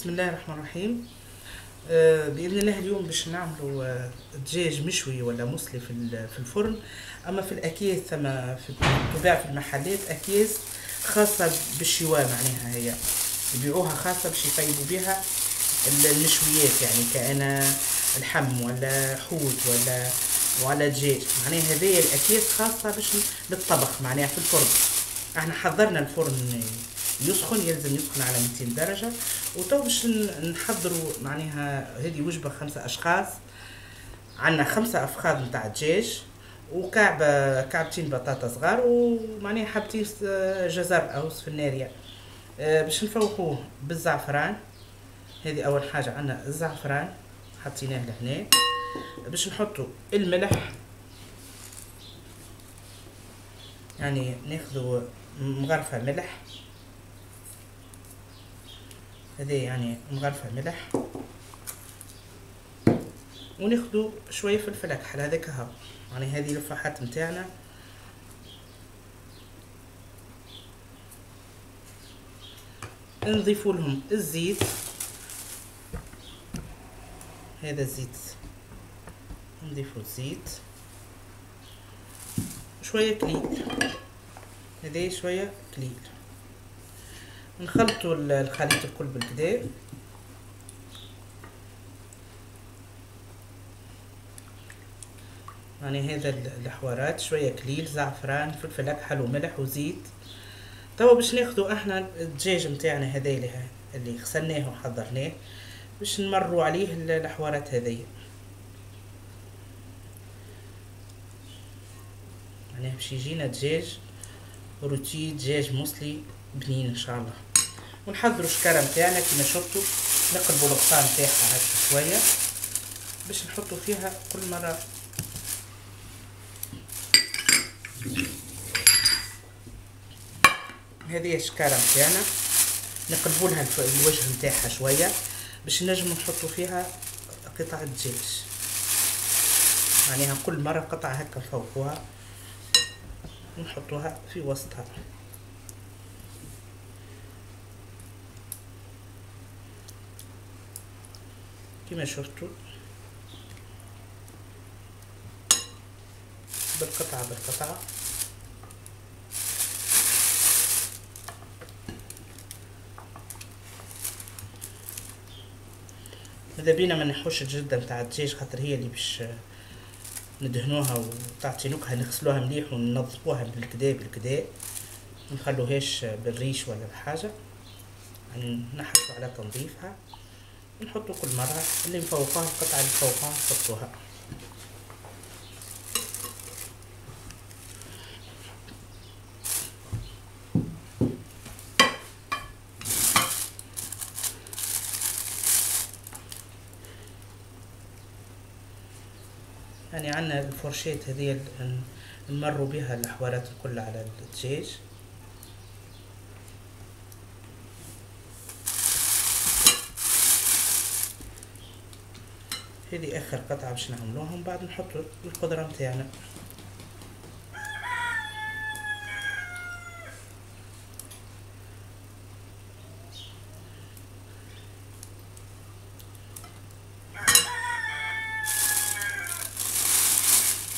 بسم الله الرحمن الرحيم. باذن الله اليوم باش نعملوا دجاج مشوي ولا مسلي في الفرن. اما في الاكياس ثما تباع في المحلات اكياس خاصه بالشواء، معناها هي يبيعوها خاصه باش يطيبوا بها المشويات، يعني كأن الحم ولا حوت ولا دجاج. معناها هذه الاكياس خاصه باش للطبخ، معناها في الفرن. احنا حضرنا الفرن يسخن، يلزم يسخن على 200 درجه. وتو باش نحضروا معناها هذه وجبه 5 اشخاص. عندنا 5 افخاذ نتاع دجاج وكعبتين بطاطا صغار، ومعناها حبتين جزر او سفناريا. باش نفوقوه بالزعفران. هذه اول حاجه، عندنا الزعفران حطيناه لهنا. باش نحطوا الملح، يعني ناخذوا مغرفه ملح، هذه يعني مغرفه ملح، وناخذوا شويه فلفل اكحل. هذاك ها، يعني هذه الفحات نتاعنا. نضيفوا لهم الزيت، هذا الزيت، نضيفوا الزيت شويه قليل، هذا شويه قليل. نخلطوا الخليط الكل بالكدا. يعني هذا الحوارات شويه قليل، زعفران فلفل اكحل وملح وزيت. توا باش ناخذوا احنا الدجاج نتاعنا هذا اللي غسلناه وحضرناه، باش نمروا عليه الحوارات هذيا. يعني باش يجينا دجاج روتي، دجاج مسلي بنين ان شاء الله. ونحضروا الشكاره نتاعنا كيما شفتوا، نقلبوا القطعه نتاعها هكا شويه باش نحطوا فيها كل مره. هذه الشكاره نتاعنا نقلبوا لها الوجه نتاعها شويه باش نجموا نحطوا فيها قطع الدجاج. معناها كل مره قطعه هكا نفوقوها ونحطوها في وسطها. كما شفتوا بالقطعة بالقطعة. ماذا بينا ما نحوش الجلدة متاع الدجاج، خاطر هي اللي باش ندهنوها وتعطي نكهه. نغسلوها مليح وننظفوها بالكدا بالكدا، ما نخلوهاش بالريش ولا بحاجه. يعني نحرصوا على تنظيفها، ونحطوا كل مره اللي مفوقها القطعه اللي فوقها نحطوها. يعني عندنا الفرشيت هذه نمروا بها الحوارات كلها على الدجاج. هذه اخر قطعه باش نعملوهم، بعد نحطوا القدره نتاعنا.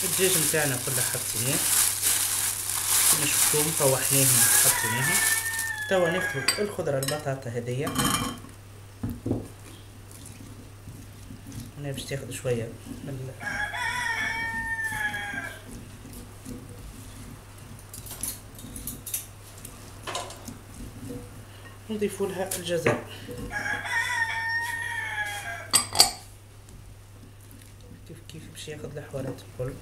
الدجاج نتاعنا كله حطيناه كيما شفتوهم، طوحناهم حطيناهم. توا ناخذ الخضره البطاطا هذيا. انا باش تاخذ شويه من نضيفوا لها الجزر. كيف باش ياخذ الحوارات الكل.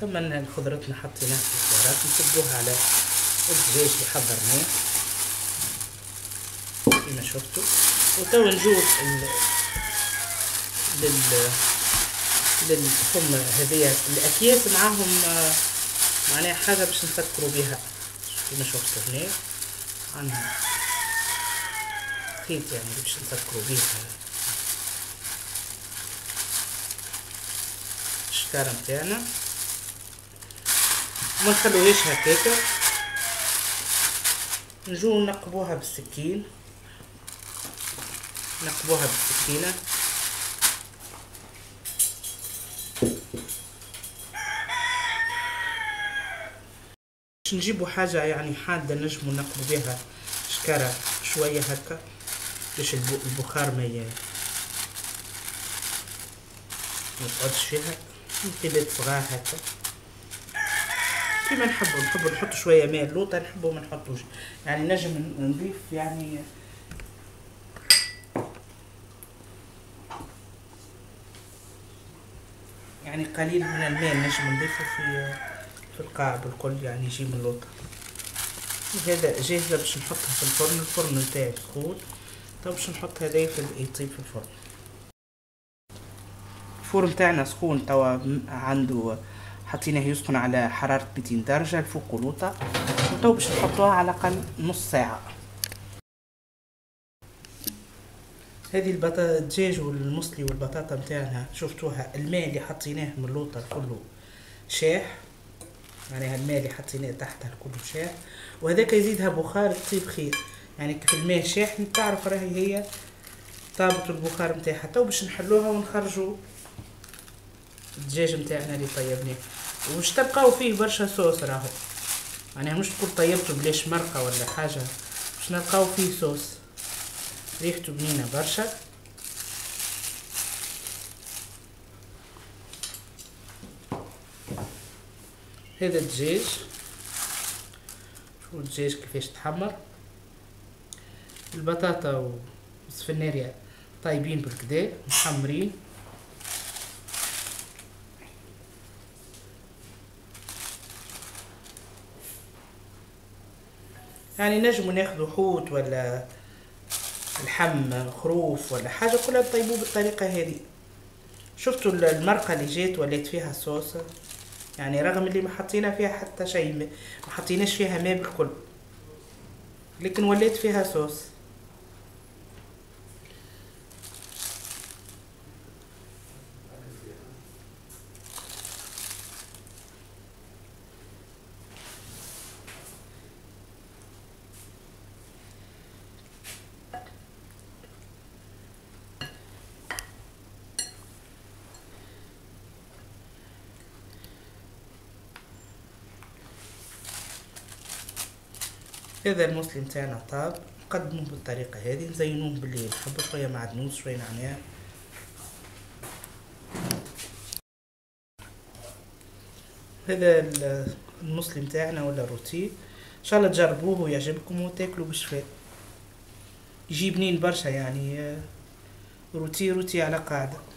كملنا خضرتنا، حطيناها في الحوارات، نصبوها على الدجاج اللي حضرناه كيما شفتوا. وتوا نجوز للفم هذيا الاكياس معاهم، معناها حاجه باش نسكروا بها كيما شفتوا هنا. عندنا خيط يعني باش نسكرو بيه الشكاره نتاعنا. وما نخليهاش هكاكا، نجو نقبوها بالسكين، نقبوها بالسكينه. باش نجيبو حاجه يعني حاده نجمو نقبو بها شكاره شويه هكا باش البخار ما متقعدش فيها، نبدا نصغاها هكا كيما نحبو. نحبو نحط شويه ماء اللوطه، نحبو ما نحطوش، يعني نجم نضيف يعني قليل من الماء نجم نضيفو في القالب الكل، يعني يجي من اللوطه. هذا جاهزه باش نحطها في الفرن. الفرن نتاعي سخون، تو باش نحط هذايا يطيب في الفرن. الفرن تاعنا سخون توا، عنده حطيناه يسخن على حرارة 200 درجة لفوق اللوطة، وتوا باش نحطوها على الأقل نص ساعة. هذه البطاطا الدجاج والمصلي والبطاطا متاعنا شفتوها، الماء اللي حطيناه من اللوطة كله شاح، يعني الماء اللي حطيناه تحتها كله شاح، وهذاك يزيدها بخار تطيب خير. يعني كيف الماء شاح تعرف راهي هي طابت البخار متاعها. توا باش نحلوها ونخرجو الدجاج نتاعنا اللي طيبناه، ومش تلقاو فيه برشا صوص راهو، يعني مش تقول طيبته بلاش مرقه ولا حاجه، مش نلقاو فيه صوص. ريحته بنينه برشا، هذا الدجاج. شوفوا الدجاج كيفاش تحمر، البطاطا والسفناريا طايبين بالكدا محمرين. يعني نجمو ناخدو حوت ولا لحم خروف ولا حاجه كلها نطيبوه بالطريقه هذه. شفتوا المرقه اللي جات ولات فيها صوص، يعني رغم اللي ما حطينا فيها حتى شيء، ما حطيناش فيها ماء بالكل، لكن ولات فيها صوص. هذا المصلي نتاعنا طاب، نقدموه بالطريقه هذه، نزينوه باللي نحبو، شويه معدنوس شويه نعناع. هذا المصلي نتاعنا ولا روتي، ان شاء الله تجربوه ويعجبكم وتاكلوا بشفاء. يجي بنين برشا، يعني روتي على قاعده.